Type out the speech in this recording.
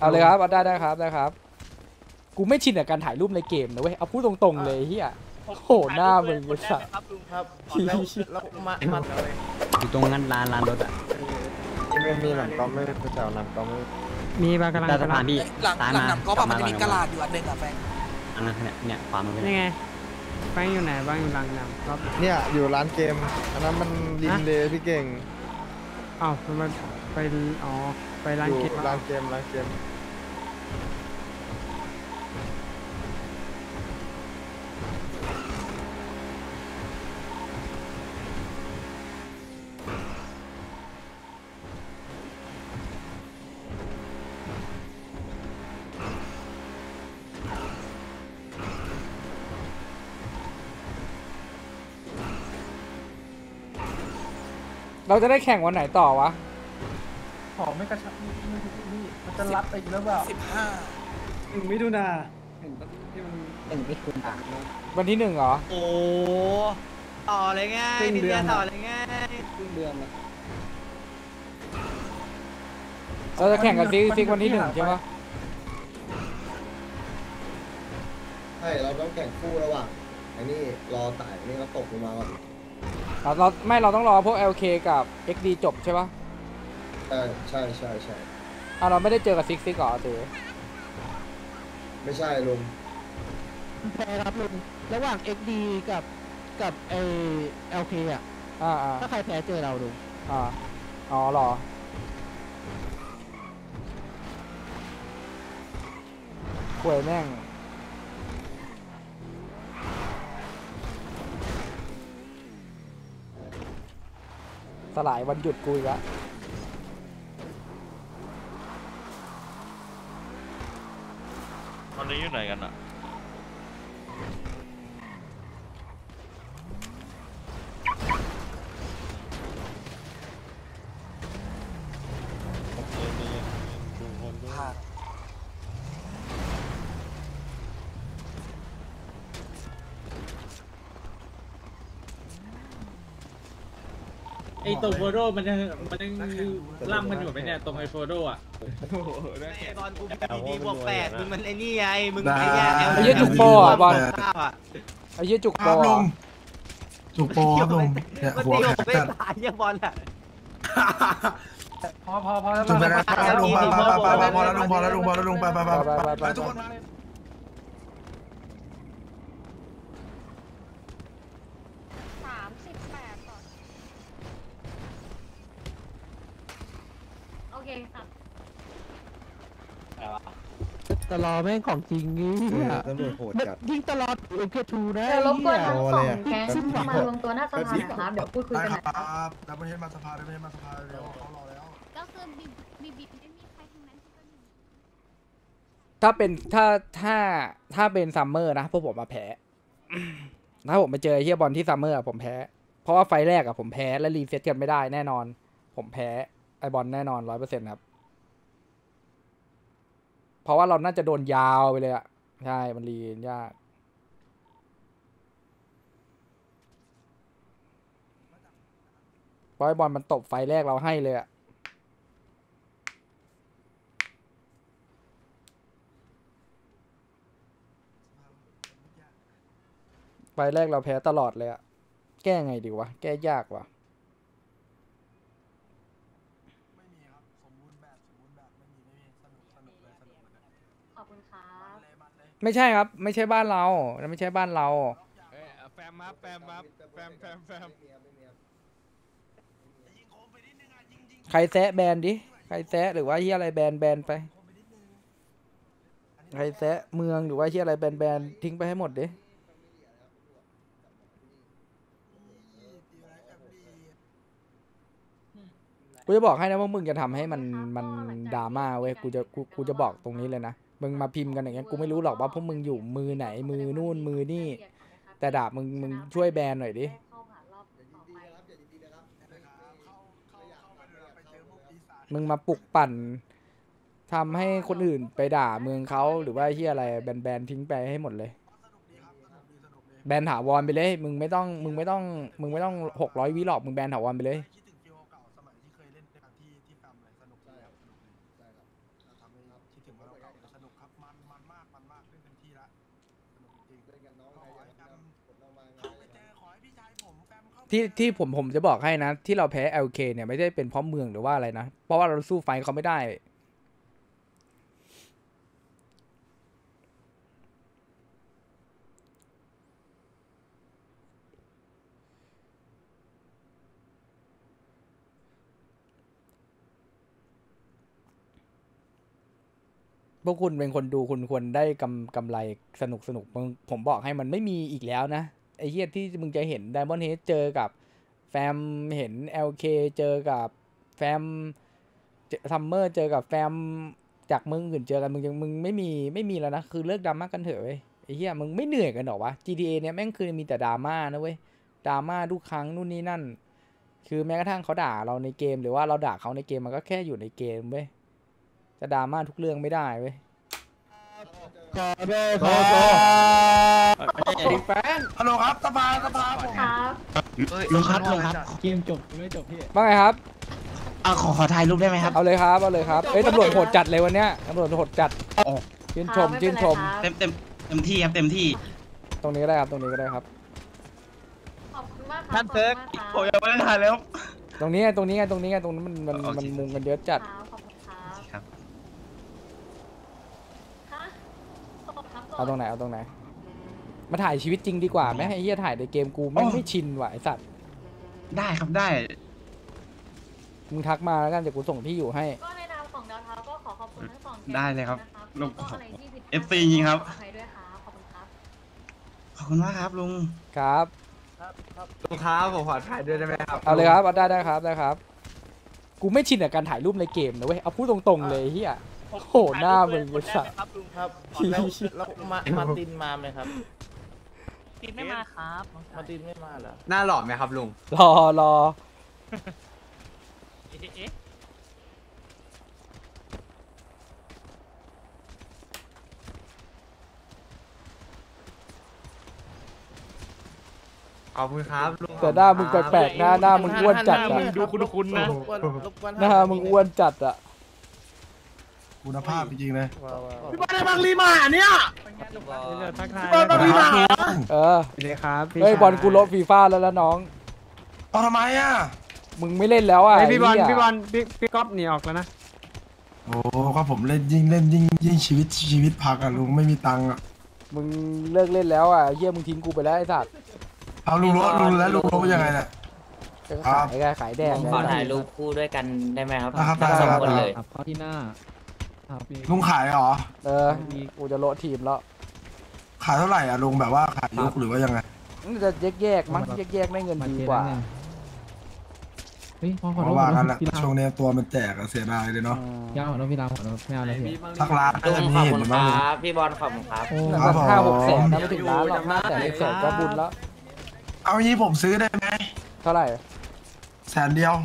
เอาเลยครับได้ได้ครับได้ครับกูไม่ชินกับการถ่ายรูปในเกมนะเว้ยเอาพูดตรงๆเลยเฮียโอ้โหหน้ามึงบริษัทแล้วมาเลยอยู่ตรงนั้นร้านรถอ่ะไม่มีหลังก็ไม่ไปแถวหลังก็ไม่มีบางกระลาสถานที่หลังก็มันจะมีกระลาอยู่อันหนึ่งอ่ะแฟนอันนั้นเนี่ยความมันเป็นยังไงแฟนอยู่ไหนบ้างอยู่หลังก็เนี่ยอยู่ร้านเกมอันนั้นมันริมเลยพี่เก่งอ้าวมันไปอ๋อไปร้านเกมร้านเกมเราจะได้แข่งวันไหนต่อวะขอไม่กระชับนี่มันจะรับไปอีกแล้วเปล่า15 มิถุนาวันที่ 1เหรอโอ้ต่อเลยง่ายนิดเดียวต่อเลยง่ายเดือนเราจะแข่งกันซิกวันที่ 1ใช่ไหมใช่เราต้องแข่งคู่ระหว่างไอ้นี่รอตายนี่ก็ตกลงมาก่อนเราต้องรอพวก LK กับ XD จบใช่ปะใช่เราไม่ได้เจอกับซิกก่อนเถอะไม่ใช่ลุงใช่ครับลุงระหว่าง XD กับไอ้ LK อ่ะถ้าใครแพ้เจอเราลุงอ๋อหรอข่วยแม่งสลายวันหยุดกูอีกละตอนนี้อยู่ไหนกันอะไอตัวโฟโดมันยังล่ำมันอยู่ไหมเนี่ยตรงไอโฟโดอ่ะตอนกูดีบวก8มึงมันไอนี่ไงมึงไอ้เนี่ยไอเยอะจุกโปอ่ะบอลไอเยอะจุกโปอ่ะจุกโปอ่ะลงเนี่ยบวกไม่ตายเนี่ยบอลอ่ะพอแล้วลงพอแล้วลงไปทุกคนตลอดแม่งของจริงนี่ยิ่งตลอดโอเคทูนะรบกวนทั้งสองแก๊งมาลงตัวหน้าสภาครับเดี๋ยวพูดคุยกันนะครับดับเบิ้ลเฮดมาสภาเดี๋ยวเขารอแล้วก็คือบีไม่มีใครทั้งนั้นถ้าเป็นซัมเมอร์นะพวกผมมาแพ้ถ้าผมไปเจอเฮียบอลที่ซัมเมอร์ผมแพ้เพราะว่าไฟแรกผมแพ้และรีเซ็ตกันไม่ได้แน่นอนผมแพ้ไอบอลแน่นอน 100% ครับเพราะว่าเราน่าจะโดนยาวไปเลยอ่ะใช่มันลีนยากบอยบอลมันตบไฟแรกเราให้เลยอ่ะไฟแรกเราแพ้ตลอดเลยอ่ะแก้ไงดีวะแก้ยากว่ะไม่ใช่ครับไม่ใช่บ้านเราไม่ใช่บ้านเราแฟมมาแฟมใครแซะแบนดิใครแซะหรือว่าเฮียอะไรแบนไปใครแซะเมืองหรือว่าเฮียอะไรแบนทิ้งไปให้หมดดิกูจะบอกให้นะว่ามึงจะทำให้มันดราม่าเว้ยกูจะบอกตรงนี้เลยนะมึงมาพิมพ์กันอย่างเงี้ยกูไม่รู้หรอกว่าพวกมึงอยู่มือไหนมือนู่นมือนี่แต่ดาบมึงช่วยแบนหน่อยดิมึงมาปลุกปั่นทำให้คนอื่นไปด่าเมืองเขาหรือว่าที่อะไรแบนทิ้งไปให้หมดเลยแบนถาวรไปเลยมึงไม่ต้อง600 วิหรอกมึงแบนถาวรไปเลย ถึงว่าเราจะสนุกครับมันมากเล่นเต็มที่ละสนุกจริงเล่นกันน้องขอให้กันเข้าไปเจอขอให้พี่ชายผมแฟมเข้าที่ผมจะบอกให้นะที่เราแพ้ LK เนี่ยไม่ได้เป็นเพราะเมืองหรือว่าอะไรนะเพราะว่าเราสู้ไฟเขาไม่ได้พวกคุณเป็นคนดูคุณควรได้กำไรสนุกผมบอกให้มันไม่มีอีกแล้วนะไอ้เหี้ยที่มึงจะเห็น Diamond Head เจอกับแฟมเห็น LK เจอกับแฟมซัมเมอร์เจอกับแฟมจากมึงอื่นเจอกันมึงไม่มีแล้วนะคือเลิกดราม่ากันเถอะเว้ยไอ้เหี้ยมึงไม่เหนื่อยกันหรอวะ GTA เนี่ยแม่งคือมีแต่ดราม่านะเว้ยดราม่าทุกครั้งนู่นนี่นั่นคือแม้กระทั่งเขาด่าเราในเกมหรือว่าเราด่าเขาในเกมมันก็แค่อยู่ในเกมเว้ยจะดราม่าทุกเรื่องไม่ได้เว้ยขอโทษครับแฟนฮัลโหลครับสภาผมครับลงครับเกมจบไม่จบพี่ว่าไงครับขอถ่ายรูปได้ไหมครับเอาเลยครับเอ้ยตำรวจโหดจัดเลยวันเนี้ยตำรวจโหดจัดชื่นชมเต็มที่ครับเต็มที่ตรงนี้ก็ได้ครับขอบคุณมากครับท่านเซิร์กผมยังไม่ได้ถ่ายเลยครับตรงนี้ตรงนั้นมันมุงกันเยอะจัดเอาตรงไหนมาถ่ายชีวิตจริงดีกว่าไหมไอ้เหี้ยถ่ายในเกมกูไม่ชินว่ะไอ้สัตว์ได้ครับได้มึงทักมาแล้วกันเดี๋ยวกูส่งที่อยู่ให้ก็ในนามของดาวเท้าก็ขอขอบคุณทั้งสองได้เลยครับลุงFC จริงครับขอบคุณมากครับลุงครับลุงครับผมขอถ่ายด้วยได้ไหมครับเอาเลยครับได้ครับกูไม่ชินกับการถ่ายรูปในเกมนะเว้ยเอาพูดตรงๆเลยเหี้ยโหหน้ามึงบริษัทครับลุงครับแล้วมาตินมาไหมครับตินไม่มาครับมาตินไม่มาเหรอหน้าหล่อไหมครับลุงรอเอาคุณครับลุงแต่หน้ามึงแปลกๆหน้ามึงอ้วนจัดอ่ะดูคุณนะหน้ามึงอ้วนจัดอ่ะคุณภาพจริงๆเลยพี่บอลได้บางรีมาเนี่ยบอลบางรีมาเลยครับเฮ้ยบอลกูลบฟีฟ่าแล้วน้องเอาทำไมอ่ะมึงไม่เล่นแล้วอ่ะพี่บอลพี่ก๊อฟหนีออกแล้วนะโอ้ครับผมเล่นยิ่งชีวิตพักอ่ะลุงไม่มีตังค์อ่ะมึงเลิกเล่นแล้วอ่ะเฮียมึงทิ้งกูไปแล้วไอ้สัตว์เอาลุงลบยังไงเนี่ยขายแดงขอถ่ายรูปคู่ด้วยกันได้ไหมครับสองคนเลยข้อที่หน้าลุงขายเหรอกูจะโละทีมแล้วขายเท่าไหร่อะลุงแบบว่าขายยกหรือว่ายังไงจะแยกมั้งแยกได้เงินดีกว่าเพราะว่ากันละช่วงนี้ตัวมันแจกเสียดายเลยเนาะย่าของน้องพี่ดาวของน้องแมวเลยสักล้านก็จะมีเห็นมั้งพี่บอลขอบคุณครับ5-6 แสนนะไม่ถึงล้านหรอก5-6 แสนก็บุญแล้วเอางี้ผมซื้อได้ไหมเท่าไหร่100,000